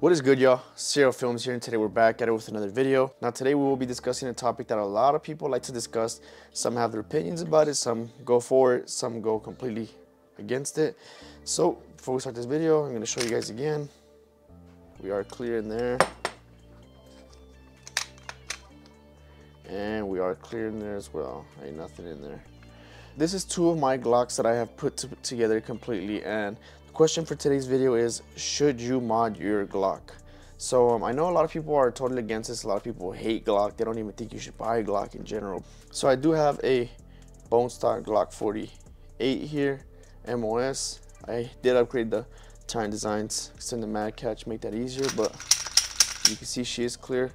What is good, y'all? Sierra Films here, and today we're back at it with another video. Now today we will be discussing a topic that a lot of people like to discuss. Some have their opinions about it, some go for it, some go completely against it. So before we start this video, I'm gonna show you guys again. We are clear in there. And we are clear in there as well. Ain't nothing in there. This is two of my Glocks that I have put together completely, and the question for today's video is, should you mod your Glock? So I know a lot of people are totally against this. A lot of people hate Glock. They don't even think you should buy a Glock in general. So I do have a bone stock Glock 48 here, MOS. I did upgrade the Tyrant Designs, extend the mag catch, make that easier, but you can see she is clear.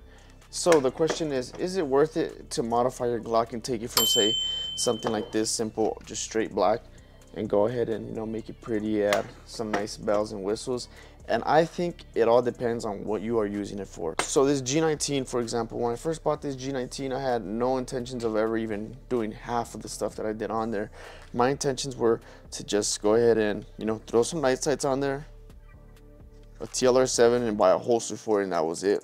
So the question is it worth it to modify your Glock and take it from, say, something like this, simple, just straight black, and go ahead and, you know, make it pretty, add some nice bells and whistles? And I think it all depends on what you are using it for. So this G19, for example, when I first bought this G19, I had no intentions of ever even doing half of the stuff that I did on there. My intentions were to just go ahead and, you know, throw some night sights on there, a TLR7, and buy a holster for it, and that was it.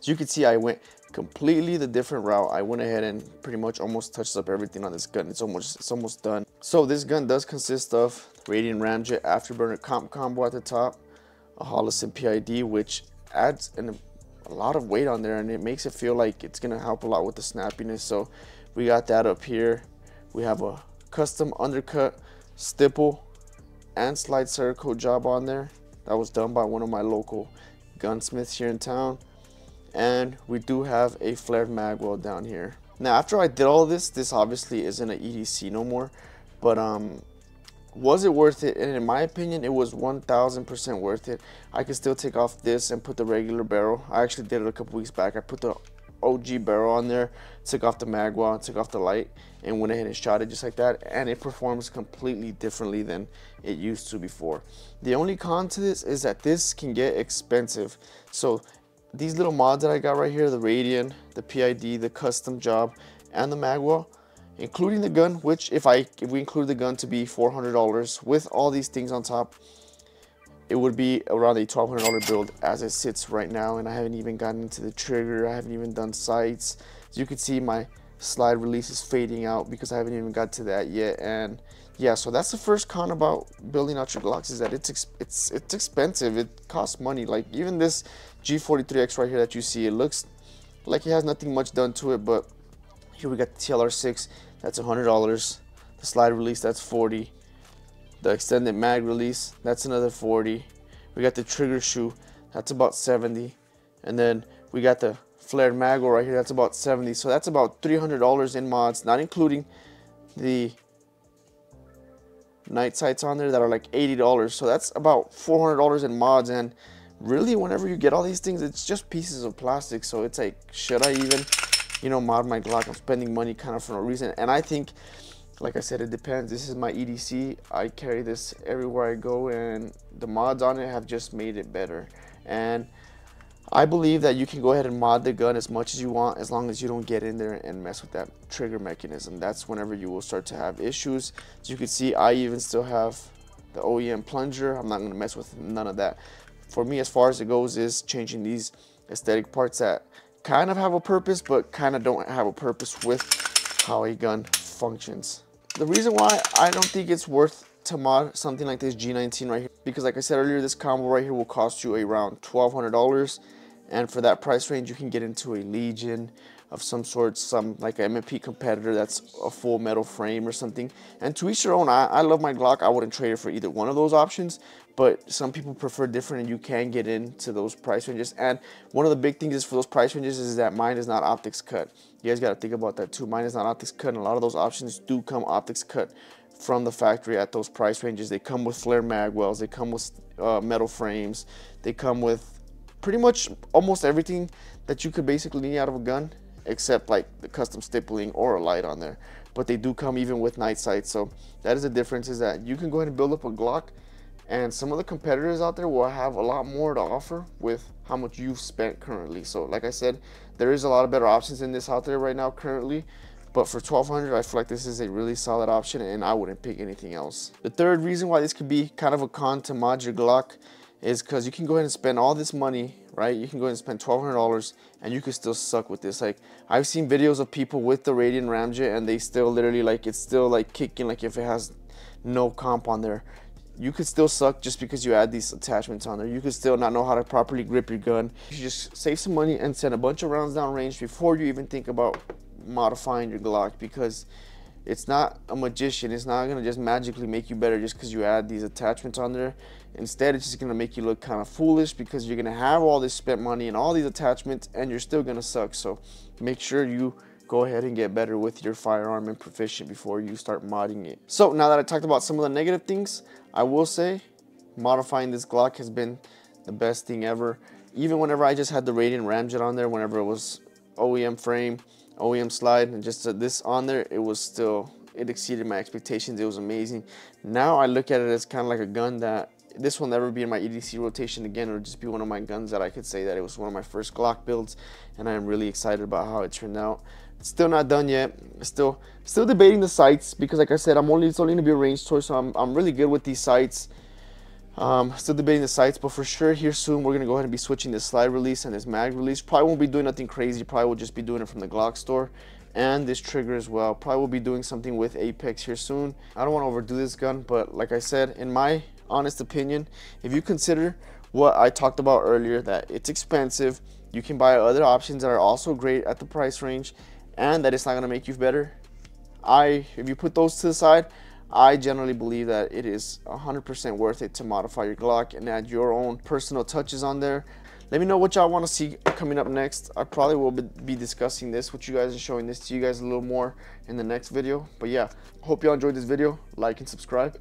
So you can see I went completely the different route. I went ahead and pretty much almost touched up everything on this gun. It's almost done. So this gun does consist of Radian Ramjet afterburner comp combo at the top, a Holosun PID, which adds a lot of weight on there, and it makes it feel like it's gonna help a lot with the snappiness. So we got that up here. We have a custom undercut, stipple, and slide Cerakote job on there. That was done by one of my local gunsmiths here in town. And we do have a flared mag well down here. Now after I did all this obviously isn't an EDC no more, but was it worth it? And in my opinion, it was 1000% worth it. I could still take off this and put the regular barrel. I actually did it a couple weeks back. I put the OG barrel on there, took off the mag well, took off the light, and went ahead and shot it just like that, and it performs completely differently than it used to before. The only con to this is that this can get expensive. So these little mods that I got right here, the Radian, the PID, the custom job, and the magwell, including the gun, which if we include the gun to be $400 with all these things on top, it would be around a $1,200 build as it sits right now. And I haven't even gotten into the trigger. I haven't even done sights. As you can see, my slide release is fading out because I haven't even got to that yet. And yeah, so that's the first con about building out your Glocks, is that it's expensive. It costs money. Like even this G43X right here that you see, it looks like it has nothing much done to it, but here we got the TLR6, that's $100. The slide release, that's $40. The extended mag release, that's another $40. We got the trigger shoe, that's about $70. And then we got the flared mag right here, that's about $70. So that's about $300 in mods, not including the night sights on there that are like $80. So that's about $400 in mods. And really, whenever you get all these things, it's just pieces of plastic. So it's like, should I even, you know, mod my Glock? I'm spending money kind of for no reason. And I think, like I said, it depends. This is my EDC. I carry this everywhere I go, and the mods on it have just made it better. And I believe that you can go ahead and mod the gun as much as you want, as long as you don't get in there and mess with that trigger mechanism. That's whenever you will start to have issues. As you can see, I even still have the OEM plunger. I'm not going to mess with none of that. For me, as far as it goes, is changing these aesthetic parts that kind of have a purpose, but kind of don't have a purpose with how a gun functions. The reason why I don't think it's worth to mod something like this G19 right here, because like I said earlier, this combo right here will cost you around $1,200, and for that price range you can get into a Legion of some sort, some like an M&P competitor that's a full metal frame or something. And to each their own. I love my Glock. I wouldn't trade it for either one of those options, but some people prefer different, and you can get into those price ranges. And one of the big things is for those price ranges is that mine is not optics cut. You guys got to think about that too. Mine is not optics cut, and a lot of those options do come optics cut from the factory at those price ranges. They come with flare magwells, they come with metal frames, they come with pretty much almost everything that you could basically need out of a gun, except like the custom stippling or a light on there. But they do come even with night sights. So that is the difference, is that you can go ahead and build up a Glock, and some of the competitors out there will have a lot more to offer with how much you've spent currently. So like I said, there is a lot of better options in this out there right now currently, but for $1,200, I feel like this is a really solid option, and I wouldn't pick anything else. The third reason why this could be kind of a con to mod your Glock is because you can go ahead and spend all this money, right? You can go ahead and spend $1,200 and you can still suck with this. Like, I've seen videos of people with the Radian Ramjet and they still literally, like, it's still like kicking, like if it has no comp on there. You could still suck just because you add these attachments on there. You could still not know how to properly grip your gun. You should just save some money and send a bunch of rounds down range before you even think about modifying your Glock, because it's not a magician. It's not gonna just magically make you better just because you add these attachments on there. Instead, it's just gonna make you look kind of foolish because you're gonna have all this spent money and all these attachments and you're still gonna suck. So make sure you go ahead and get better with your firearm and proficient before you start modding it. So now that I talked about some of the negative things, I will say modifying this Glock has been the best thing ever. Even whenever I just had the Radian Ramjet on there, whenever it was OEM frame, OEM slide, and just this on there, it was still, it exceeded my expectations. It was amazing. Now I look at it as kind of like a gun that, this will never be in my EDC rotation again. It'll just be one of my guns that I could say that it was one of my first Glock builds, and I am really excited about how it turned out. It's still not done yet. Still debating the sights, because like I said, it's only gonna be a range toy, so I'm really good with these sights. Still debating the sights, but for sure here soon we're gonna go ahead and be switching this slide release and this mag release. Probably won't be doing nothing crazy. Probably will just be doing it from the Glock store, and this trigger as well. Probably will be doing something with Apex here soon. I don't want to overdo this gun, but like I said, in my honest opinion, if you consider what I talked about earlier, that it's expensive, you can buy other options that are also great at the price range, and that it's not going to make you better, if you put those to the side, I generally believe that it is 100% worth it to modify your Glock and add your own personal touches on there. Let me know what y'all want to see coming up next. I probably will be discussing this with you guys and showing this to you guys a little more in the next video. But yeah, hope y'all enjoyed this video. Like and subscribe,